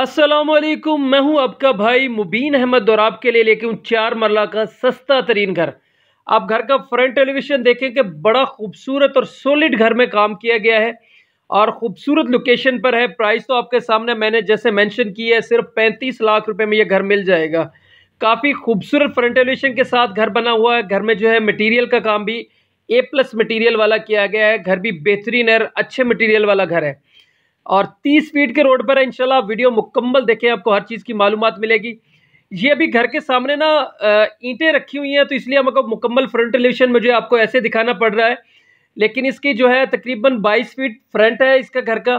अस्सलामुअलैकुम, मैं हूं आपका भाई मुबीन अहमद और आपके लिए लेके हूं 4 मरला का सस्ता तरीन घर। आप घर का फ्रंट एलिवेशन देखें कि बड़ा खूबसूरत और सॉलिड घर में काम किया गया है और ख़ूबसूरत लोकेशन पर है। प्राइस तो आपके सामने मैंने जैसे मेंशन किया है, सिर्फ 35 लाख रुपए में यह घर मिल जाएगा। काफ़ी खूबसूरत फ्रंट एलिवेशन के साथ घर बना हुआ है। घर में जो है मटीरियल का काम भी A+ मटीरियल वाला किया गया है। घर भी बेहतरीन है, अच्छे मटीरियल वाला घर है और 30 फीट के रोड पर है। इंशाल्लाह वीडियो मुकम्मल देखें, आपको हर चीज़ की मालूमात मिलेगी। ये अभी घर के सामने ना ईंटें रखी हुई हैं, तो इसलिए हमको मुकम्मल फ्रंट एलिवेशन में जो है आपको ऐसे दिखाना पड़ रहा है। लेकिन इसकी जो है तकरीबन 22 फीट फ्रंट है इसका घर का,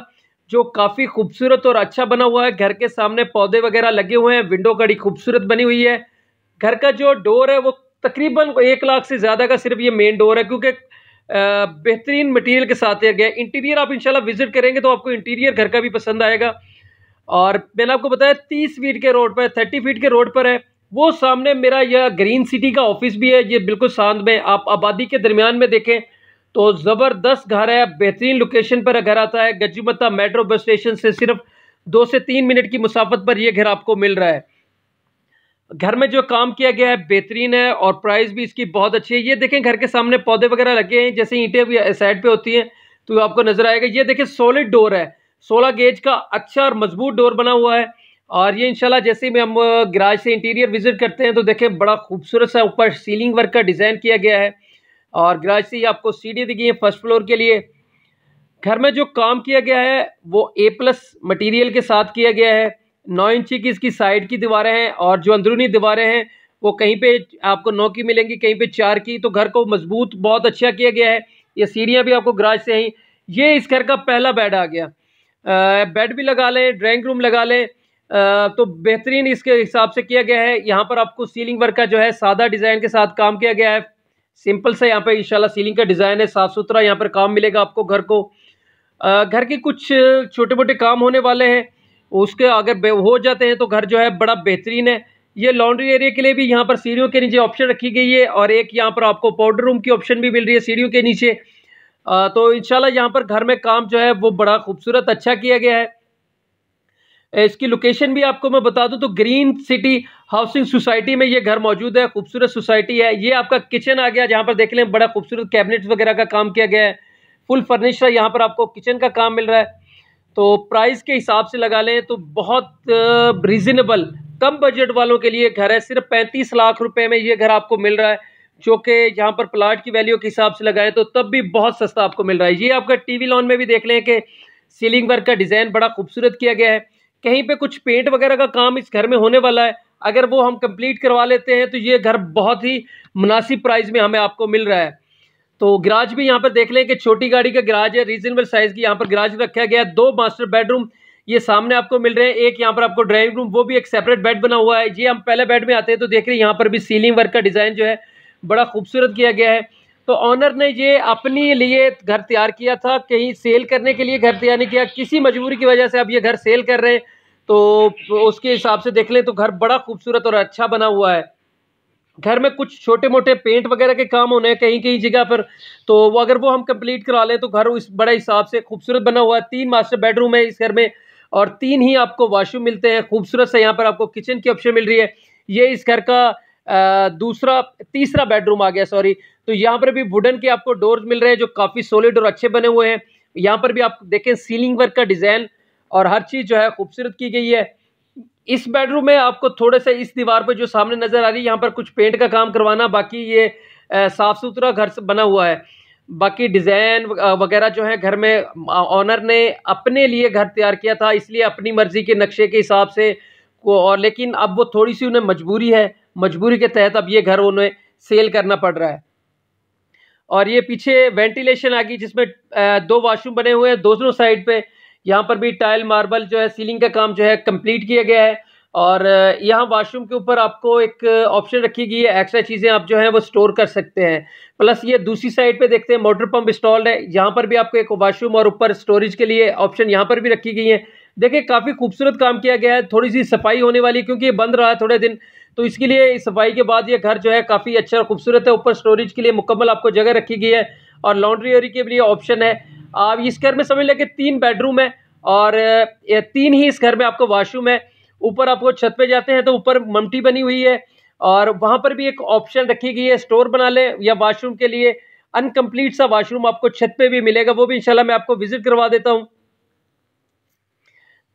जो काफ़ी खूबसूरत और अच्छा बना हुआ है। घर के सामने पौधे वगैरह लगे हुए हैं, विंडो कड़ी खूबसूरत बनी हुई है। घर का जो डोर है वो तकरीबन 1 लाख से ज़्यादा का सिर्फ ये मेन डोर है, क्योंकि बेहतरीन मटेरियल के साथ है। इंटीरियर आप इंशाल्लाह विजिट करेंगे तो आपको इंटीरियर घर का भी पसंद आएगा। और मैंने आपको बताया 30 फीट के रोड पर, 30 फीट के रोड पर है। वो सामने मेरा यह ग्रीन सिटी का ऑफिस भी है। ये बिल्कुल सांध में, आप आबादी के दरमियान में देखें तो ज़बरदस्त घर है, बेहतरीन लोकेशन पर घर आता है। गज्जुमत्ता मेट्रो बस स्टेशन से सिर्फ 2 से 3 मिनट की मुसाफत पर यह घर आपको मिल रहा है। घर में जो काम किया गया है बेहतरीन है और प्राइस भी इसकी बहुत अच्छी है। ये देखें घर के सामने पौधे वगैरह लगे हैं, जैसे ईंटें साइड पे होती हैं तो आपको नज़र आएगा। ये देखें सॉलिड डोर है, 16 गेज का अच्छा और मजबूत डोर बना हुआ है। और ये इंशाल्लाह जैसे ही हम गैराज से इंटीरियर विजिट करते हैं तो देखें बड़ा खूबसूरत सा ऊपर सीलिंग वर्क का डिज़ाइन किया गया है और गैराज से ही आपको सीढ़ी दी गई है फर्स्ट फ्लोर के लिए। घर में जो काम किया गया है वो A+ मटीरियल के साथ किया गया है। 9 इंची की इसकी साइड की दीवारें हैं और जो अंदरूनी दीवारें हैं वो कहीं पे आपको 9 की मिलेंगी, कहीं पे 4 की। तो घर को मजबूत बहुत अच्छा किया गया है। ये सीढ़ियाँ भी आपको गैराज से ही। ये इस घर का पहला बेड आ गया। बेड भी लगा लें, ड्राइंग रूम लगा लें, तो बेहतरीन इसके हिसाब से किया गया है। यहाँ पर आपको सीलिंग वर्क का जो है सादा डिज़ाइन के साथ काम किया गया है। सिंपल सा यहाँ पर इंशाल्लाह सीलिंग का डिज़ाइन है, साफ़ सुथरा यहाँ पर काम मिलेगा आपको घर को। घर के कुछ छोटे मोटे काम होने वाले हैं, उसके अगर हो जाते हैं तो घर जो है बड़ा बेहतरीन है। ये लॉन्ड्री एरिया के लिए भी यहाँ पर सीढ़ियों के नीचे ऑप्शन रखी गई है और एक यहाँ पर आपको पाउडर रूम की ऑप्शन भी मिल रही है सीढ़ियों के नीचे। तो इंशाल्लाह यहाँ पर घर में काम जो है वो बड़ा खूबसूरत अच्छा किया गया है। इसकी लोकेशन भी आपको मैं बता दूँ तो ग्रीन सिटी हाउसिंग सोसाइटी में ये घर मौजूद है। खूबसूरत सोसाइटी है। ये आपका किचन आ गया, जहाँ पर देख लें बड़ा खूबसूरत कैबिनेट वगैरह का काम किया गया है। फुल फर्निश्ड यहाँ पर आपको किचन का काम मिल रहा है। तो प्राइस के हिसाब से लगा लें तो बहुत रीज़नेबल, कम बजट वालों के लिए घर है। सिर्फ 35 लाख रुपए में ये घर आपको मिल रहा है, जो कि यहाँ पर प्लाट की वैल्यू के हिसाब से लगाएं तो तब भी बहुत सस्ता आपको मिल रहा है। ये आपका टीवी लॉन में भी देख लें कि सीलिंग वर्क का डिज़ाइन बड़ा खूबसूरत किया गया है। कहीं पे कुछ पेंट वगैरह का काम इस घर में होने वाला है, अगर वो हम कंप्लीट करवा लेते हैं तो ये घर बहुत ही मुनासिब प्राइस में हमें आपको मिल रहा है। तो गैराज भी यहाँ पर देख लें कि छोटी गाड़ी का गैराज है, रीजनेबल साइज़ की यहाँ पर गैराज रखा गया है। 2 मास्टर बेडरूम ये सामने आपको मिल रहे हैं। एक यहाँ पर आपको ड्राइंग रूम, वो भी एक सेपरेट बेड बना हुआ है। ये हम पहले बेड में आते हैं तो देख रहे हैं यहाँ पर भी सीलिंग वर्क का डिज़ाइन जो है बड़ा खूबसूरत किया गया है। तो ऑनर ने ये अपने लिए घर तैयार किया था, कहीं सेल करने के लिए घर तैयार नहीं किया। किसी मजबूरी की वजह से अब ये घर सेल कर रहे हैं, तो उसके हिसाब से देख लें तो घर बड़ा खूबसूरत और अच्छा बना हुआ है। घर में कुछ छोटे मोटे पेंट वगैरह के काम होने हैं कहीं कहीं जगह पर, तो वो अगर वो हम कंप्लीट करा लें तो घर इस बड़े हिसाब से खूबसूरत बना हुआ है। 3 मास्टर बेडरूम है इस घर में और 3 ही आपको वाशरूम मिलते हैं। खूबसूरत से यहाँ पर आपको किचन की ऑप्शन मिल रही है। ये इस घर का तीसरा बेडरूम आ गया, सॉरी। तो यहाँ पर भी वुडन के आपको डोर्स मिल रहे हैं जो काफ़ी सॉलिड और अच्छे बने हुए हैं। यहाँ पर भी आप देखें सीलिंग वर्क का डिज़ाइन और हर चीज़ जो है खूबसूरत की गई है। इस बेडरूम में आपको थोड़े से इस दीवार पर जो सामने नज़र आ रही है यहाँ पर कुछ पेंट का काम करवाना, बाकी ये साफ़ सुथरा घर से बना हुआ है। बाकी डिज़ाइन वगैरह जो है घर में ऑनर ने अपने लिए घर तैयार किया था, इसलिए अपनी मर्ज़ी के नक्शे के हिसाब से को, और लेकिन अब वो थोड़ी सी उन्हें मजबूरी है, मजबूरी के तहत अब ये घर उन्हें सेल करना पड़ रहा है। और ये पीछे वेंटिलेशन आ गई, जिसमें 2 वाशरूम बने हुए हैं दोनों साइड पर। यहाँ पर भी टाइल मार्बल जो है सीलिंग का काम जो है कंप्लीट किया गया है। और यहाँ वाशरूम के ऊपर आपको एक ऑप्शन रखी गई है, एक्स्ट्रा चीज़ें आप जो हैं वो स्टोर कर सकते हैं। प्लस ये दूसरी साइड पे देखते हैं मोटर पंप इंस्टॉल्ड है, यहाँ पर भी आपको एक वाशरूम और ऊपर स्टोरेज के लिए ऑप्शन यहाँ पर भी रखी गई है। देखिए काफ़ी खूबसूरत काम किया गया है। थोड़ी सी सफाई होने वाली, क्योंकि ये बंद रहा है थोड़े दिन, तो इसके लिए सफाई के बाद ये घर जो है काफ़ी अच्छा और खूबसूरत है। ऊपर स्टोरेज के लिए मुकम्मल आपको जगह रखी गई है और लॉन्ड्री एरिया के लिए ऑप्शन है। आप इस घर में समझ लें कि 3 बेडरूम है और तीन ही इस घर में आपको वॉशरूम है। ऊपर आपको छत पे जाते हैं तो ऊपर ममटी बनी हुई है और वहाँ पर भी एक ऑप्शन रखी गई है, स्टोर बना लें या वॉशरूम के लिए। अनकम्प्लीट सा वॉशरूम आपको छत पे भी मिलेगा, वो भी इंशाल्लाह मैं आपको विजिट करवा देता हूँ।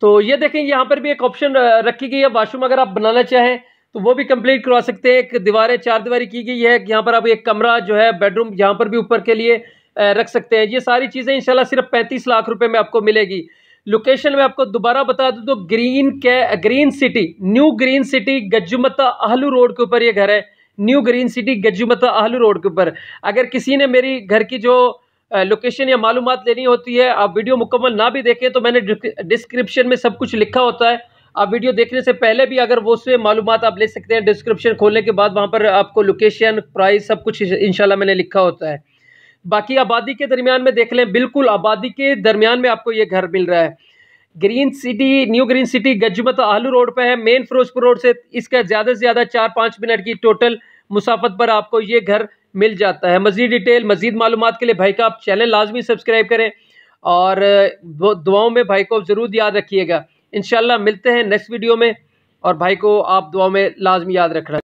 तो ये देखें, यहाँ पर भी एक ऑप्शन रखी गई है, वॉशरूम अगर आप बनाना चाहें तो वो भी कंप्लीट करवा सकते हैं। एक दीवारें चार दीवारी की गई है, यहाँ पर आप एक कमरा जो है बेडरूम यहाँ पर भी ऊपर के लिए रख सकते हैं। ये सारी चीज़ें इंशाल्लाह सिर्फ 35 लाख रुपए में आपको मिलेगी। लोकेशन में आपको दोबारा बता दूं तो green city new green city गज्जुमत्ता आहलू road के ऊपर ये घर है। न्यू ग्रीन सिटी गज्जुमत्ता आहलू रोड के ऊपर। अगर किसी ने मेरी घर की जो लोकेशन या मालूमात लेनी होती है, आप वीडियो मुकम्मल ना भी देखें तो मैंने डिस्क्रिप्शन में सब कुछ लिखा होता है। आप वीडियो देखने से पहले भी अगर वो उससे मालूमात आप ले सकते हैं। डिस्क्रिप्शन खोलने के बाद वहाँ पर आपको लोकेशन, प्राइस सब कुछ इंशाल्लाह मैंने लिखा होता है। बाकी आबादी के दरमियान में देख लें, बिल्कुल आबादी के दरमियान में आपको ये घर मिल रहा है। Green city, new green city गज्जुमत्ता आहलू road पे है, मेन फरोजपुर रोड से इसका ज़्यादा से ज़्यादा 4-5 मिनट की टोटल मुसाफत पर आपको ये घर मिल जाता है। मज़ीद डिटेल, मज़ीद मालूमात के लिए भाई का आप चैनल लाजमी सब्सक्राइब करें और दुआओं में भाई को ज़रूर याद रखिएगा। इंशाल्लाह मिलते हैं नेक्स्ट वीडियो में और भाई को आप दुआओं में लाजमी याद रखना।